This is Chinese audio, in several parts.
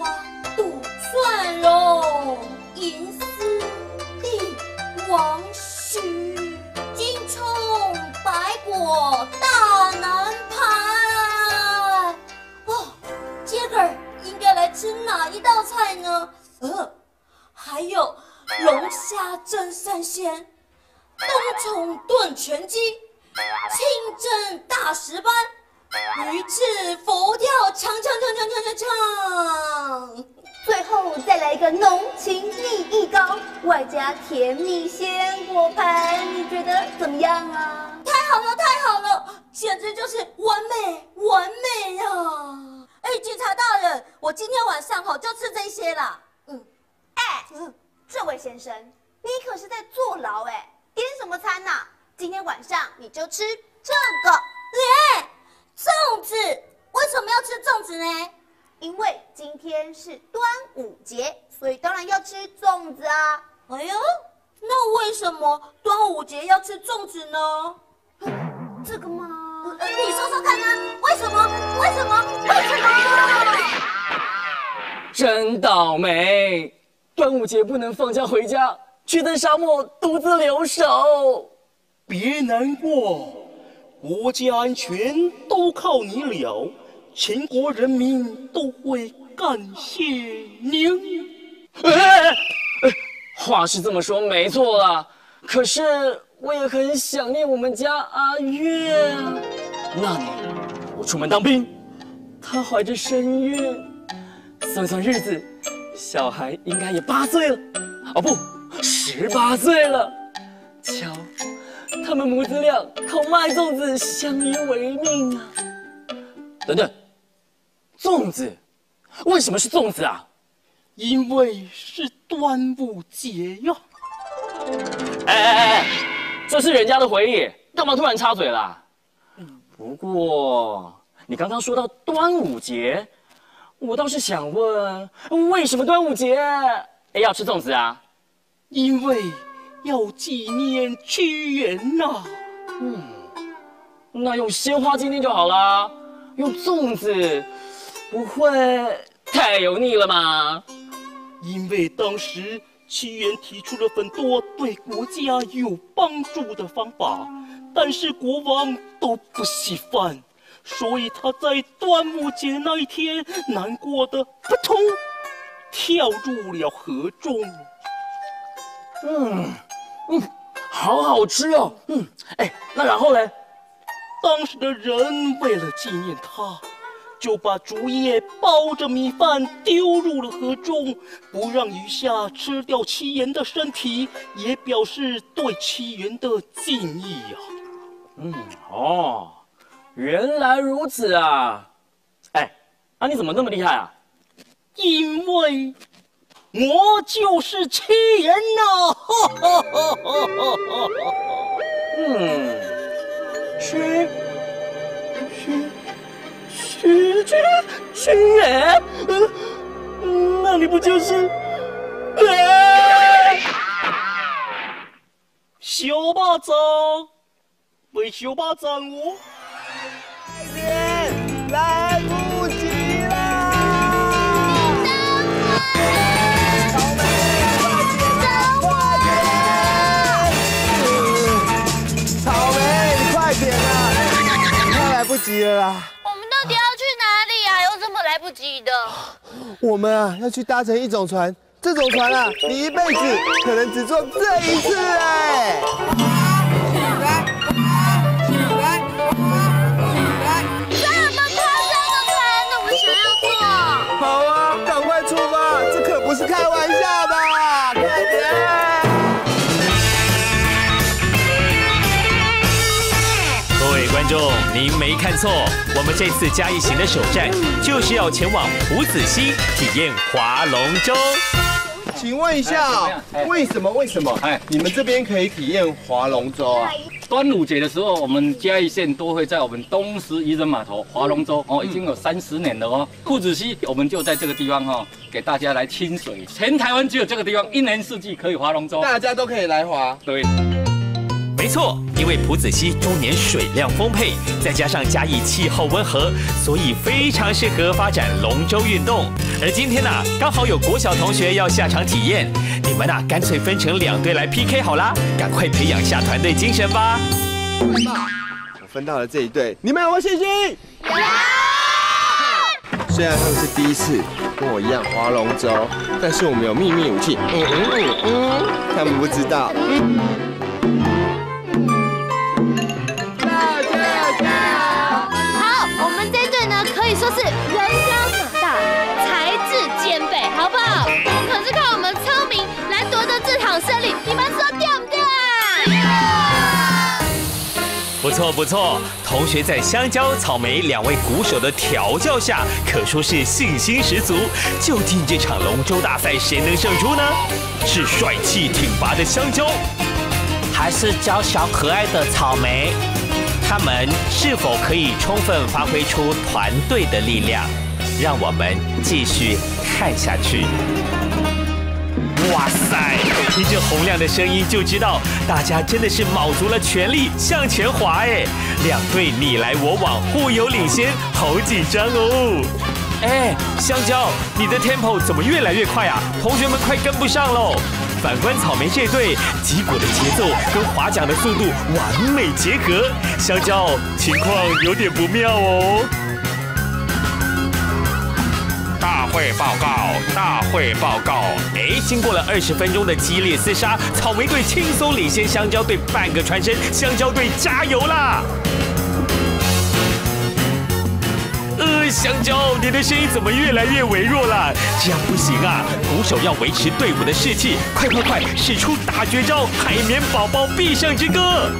花杜撰容，吟诗立王徐。金葱白果大南盘。哦，今儿应该来吃哪一道菜呢？还有龙虾蒸三鲜、冬虫炖全鸡、清蒸大石斑。 鱼翅佛跳墙，最后再来一个浓情蜜意糕，外加甜蜜鲜果盘，你觉得怎么样啊？太好了，太好了，简直就是完美，完美啊！哎，警察大人，我今天晚上就吃这些啦。这位先生，你可是在坐牢哎！点什么餐呐？今天晚上你就吃这个。粽子为什么要吃粽子呢？因为今天是端午节，所以当然要吃粽子啊。哎呦，那为什么端午节要吃粽子呢？这个吗？你说说看啊，为什么？为什么？为什么？真倒霉！端午节不能放假回家，却在沙漠独自留守。别难过。 国家安全都靠你了，全国人民都会感谢您。话是这么说没错啦，可是我也很想念我们家阿月。那年我出门当兵，她怀着身孕，算算日子，小孩应该也8岁了，哦不，18岁了。瞧。 他们母子俩靠卖粽子相依为命啊！等等，粽子为什么是粽子啊？因为是端午节呀！哎，这是人家的回忆，干嘛突然插嘴啦？不过你刚刚说到端午节，我倒是想问，为什么端午节要吃粽子啊？因为。 要纪念屈原呐，那用鲜花纪念就好啦。用粽子不会太油腻了吗？因为当时屈原提出了很多对国家有帮助的方法，但是国王都不喜欢，所以他在端午节那一天难过的扑通跳入了河中。好好吃哦，那然后呢？当时的人为了纪念他，就把竹叶包着米饭丢入了河中，不让鱼虾吃掉屈原的身体，也表示对屈原的敬意呀。原来如此啊！你怎么那么厉害啊？因为。 我就是屈原呐！屈原，那你不就是？小巴掌，喂小巴掌哦！人来不及啦！ 来不及了啦！我们到底要去哪里呀？有什么来不及的？我们要去搭乘一种船，这种船你一辈子可能只坐这一次哎！这么夸张的船，我们想要坐？好啊，赶快出发，这可不是开玩笑的，快点！各位观众。 您没看错，我们这次嘉义行的首站就是要前往五子溪体验划龙舟。请问一下，为什么？你们这边可以体验划龙舟啊？端午节的时候，我们嘉义县都会在我们东石渔人码头划龙舟哦，已经有30年了哦。五子溪我们就在这个地方给大家来亲水。全台湾只有这个地方，一年四季可以划龙舟，大家都可以来划。对。没错，因为浦子溪终年水量丰沛，再加上嘉义气候温和，所以非常适合发展龙舟运动。而今天呢，刚好有国小同学要下场体验，你们干脆分成2队来 PK 好啦，赶快培养下团队精神吧。我分到了这一队，你们有没有信心？有。虽然他们是第一次跟我一样划龙舟，但是我们有秘密武器，他们不知道。 你说是人高马大，才智兼备，好不好？可是靠我们聪明来夺得这场胜利，你们说对不对？不错不错，同学在香蕉、草莓2位鼓手的调教下，可说是信心十足。究竟这场龙舟大赛谁能胜出呢？是帅气挺拔的香蕉，还是娇小可爱的草莓？ 他们是否可以充分发挥出团队的力量？让我们继续看下去。哇塞！听着洪亮的声音就知道，大家真的是卯足了全力向前滑哎！2队你来我往，互有领先，好紧张哦！哎，香蕉，你的 tempo 怎么越来越快啊？同学们快跟不上喽！ 反观草莓这队，击鼓的节奏跟划桨的速度完美结合，香蕉情况有点不妙哦。大会报告，大会报告。哎，经过了20分钟的激烈厮杀，草莓队轻松领先香蕉队半个船身，香蕉队加油啦！香蕉，你的声音怎么越来越微弱了？这样不行啊！鼓手要维持队伍的士气，快快快，使出大绝招——海绵宝宝必胜之歌！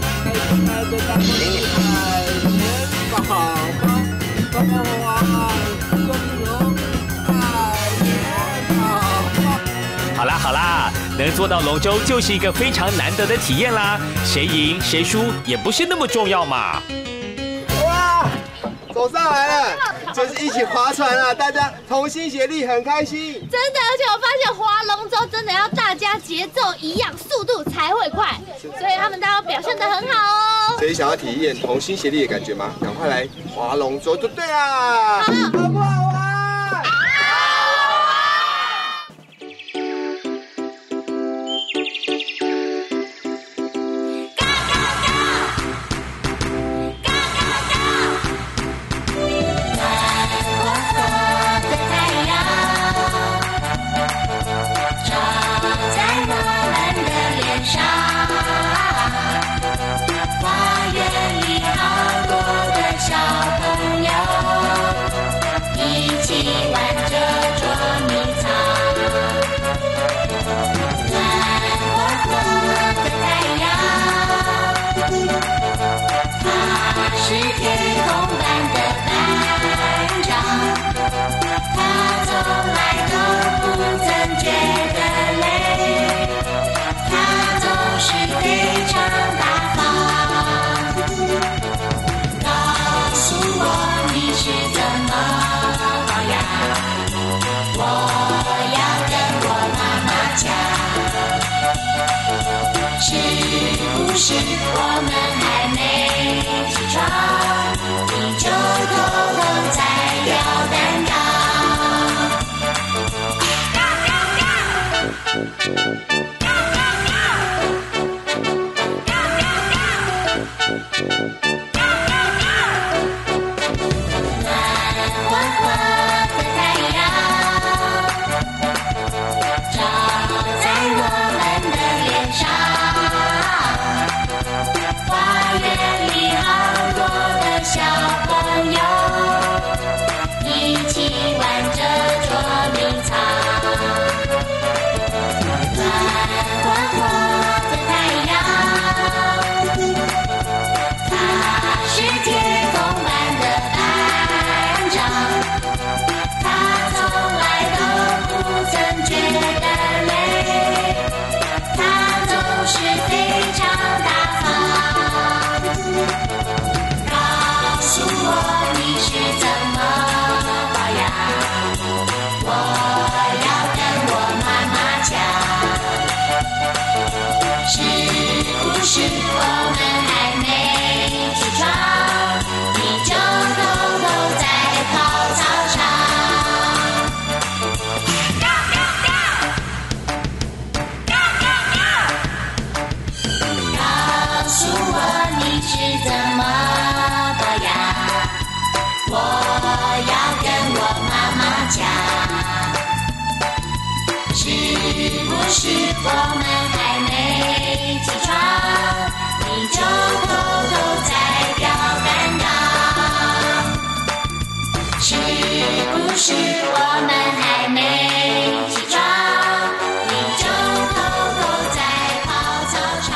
好啦好啦，能做到龙舟就是一个非常难得的体验啦，谁赢谁输也不是那么重要嘛。 走上来了，就是一起划船啊！大家同心协力，很开心。真的，而且我发现划龙舟真的要大家节奏一样，速度才会快，所以他们大家表现得很好哦。所以想要体验同心协力的感觉吗？赶快来划龙舟就对啦！好不好玩？是我们还没起床，你就头横在摇单上。暖和和的太阳，照在我们的脸上。家，是不是我们还没起床，你就偷偷在表干扰？是不是我们还没起床，你就偷偷在跑操场？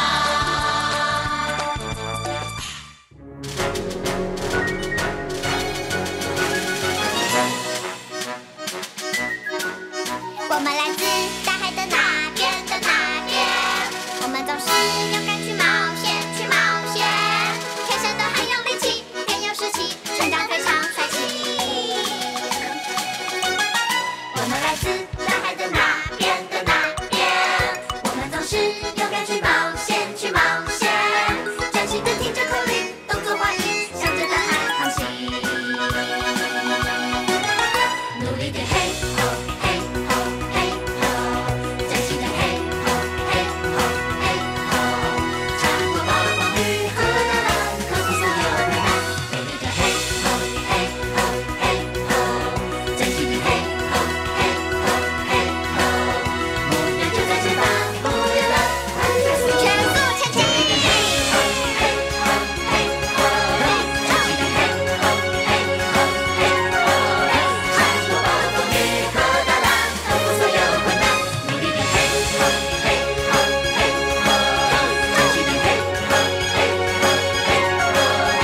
我们来自大海的那边的那边，我们总是勇敢去冒险，去冒险。天生的很有力气，很有士气，成长非常帅气。我们来自大海的那边的那边，我们总是勇敢去冒险，去冒险。专心的听着口令，动作华丽，向着大海航行。努力的嘿吼嘿吼嘿吼，专心的嘿吼嘿吼嘿吼，穿过暴风雨和大浪，克服所有难关。美丽的嘿吼嘿吼嘿吼，专心的嘿吼嘿吼嘿吼，目标就在前方，不要浪，快乐全速前进。美丽的嘿吼嘿吼嘿吼，专心的嘿吼嘿吼嘿吼，穿过暴风雨和大浪，克服所有困难。美丽的嘿吼嘿吼嘿吼，专心的嘿吼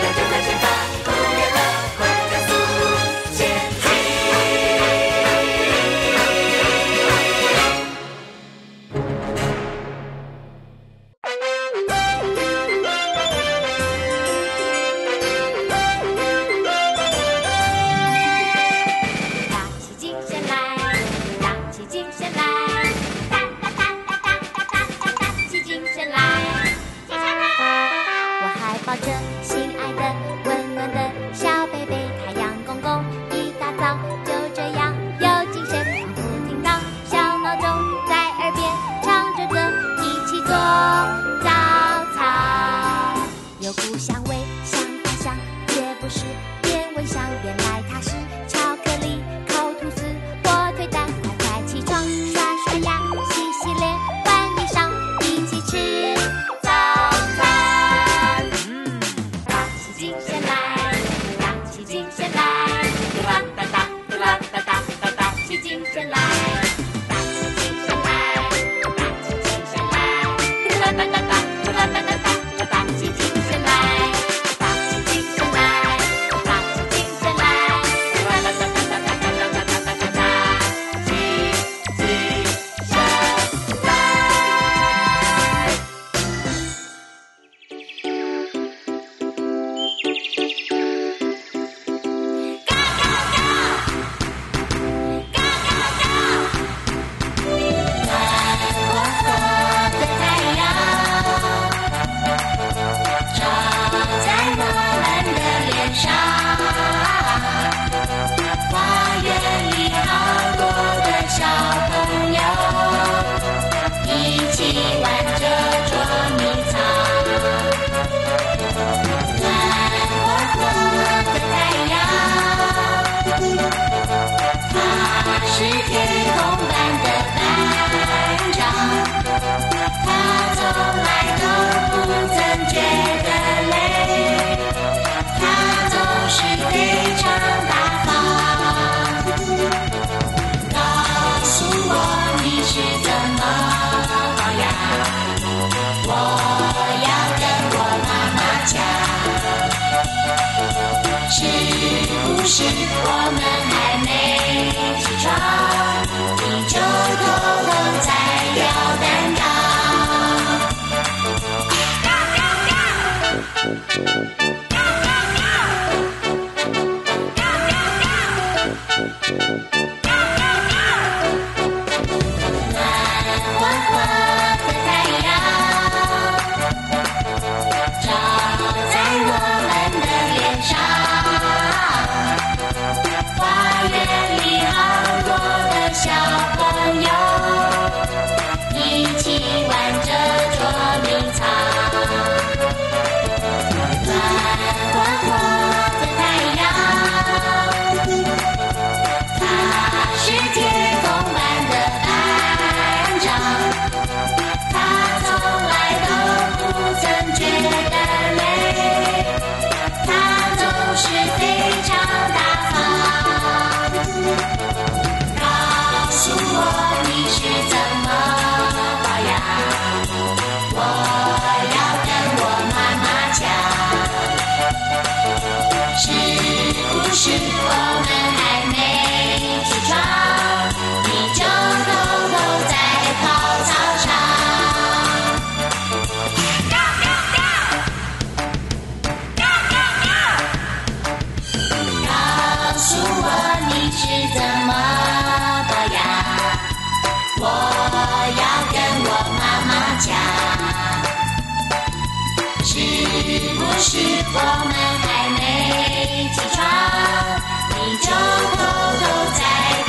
嘿吼嘿吼，目标就在前方，不要浪，快乐全速前进。打起精神来，打起精神来，打打打打打打打打起精神来，精神来！我还抱着心爱的、温暖的小贝贝，太阳公公一大早就这样有精神，仿佛听到小闹钟在耳边唱着歌，一起做早操。有故乡味，像幻想，也不是变味香，原来它是巧克力、烤吐司、火腿蛋。快快起床，刷刷牙，洗洗脸，换衣裳，一起吃早餐。打起精神来，打起精神来，嘟啦哒哒，嘟啦哒哒哒，打起精神来，打起精神来，打起精神来，嘟啦哒哒哒，嘟啦哒哒哒，我打起精神来，打起精神来，打起精神来，嘟啦哒哒哒哒哒哒哒哒哒哒哒，起精神来。Go go go go go go！ 暖和和的太阳照在我们的脸上，花园里好多的小朋友一起玩着捉迷藏。暖和和的太阳，它是天空班的班长。他从来都不曾觉得累，他总是非常大方。告诉我你是怎么保养，我要跟我妈妈讲。是不是我们还没起床，你就偷偷在摇蛋糕？暖和和的太阳照在我们的脸上，花园里好多的小朋友一起玩着捉迷藏。暖和和的太阳，是我们还没起床，你就偷偷在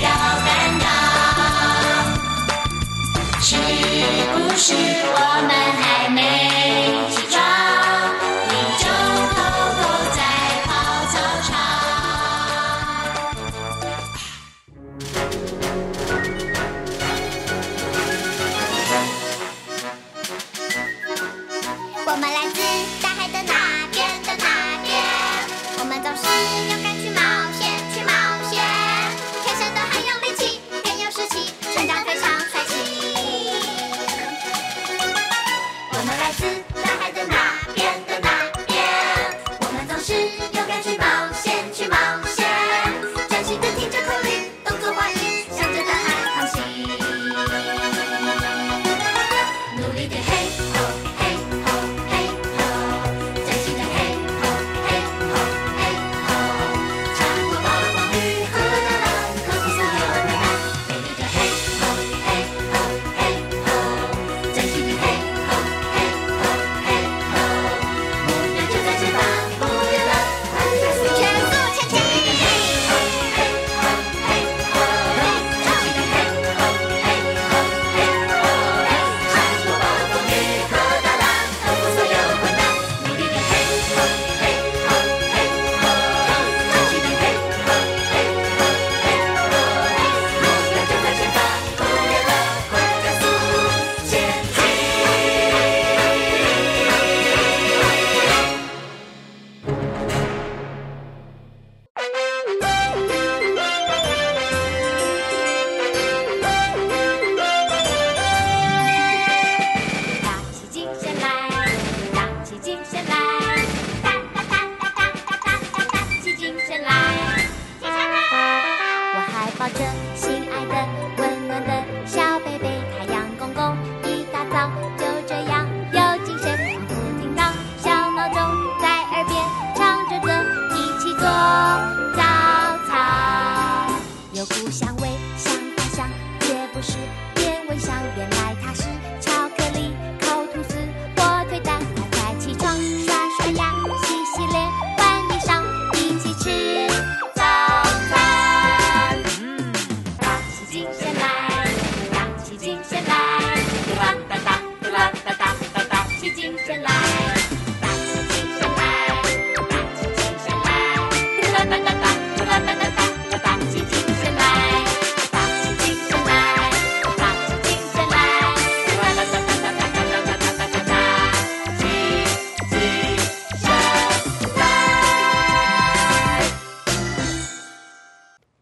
表单上。是不是我们还没起床，你就偷偷在跑操场？我们来自大海的哪？ 是勇敢去冒险，去冒险，天生的很有力气，很有士气，成长非常帅气。我们来自大海的那边的那边，我们总是勇敢去冒险，去冒险，专心的听着口令，动作画意，向着大海航行。努力的嘿吼。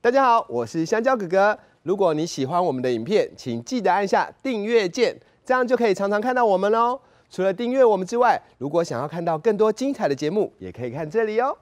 大家好，我是香蕉哥哥。如果你喜欢我们的影片，请记得按下订阅键，这样就可以常常看到我们哦。除了订阅我们之外，如果想要看到更多精彩的节目，也可以看这里哦。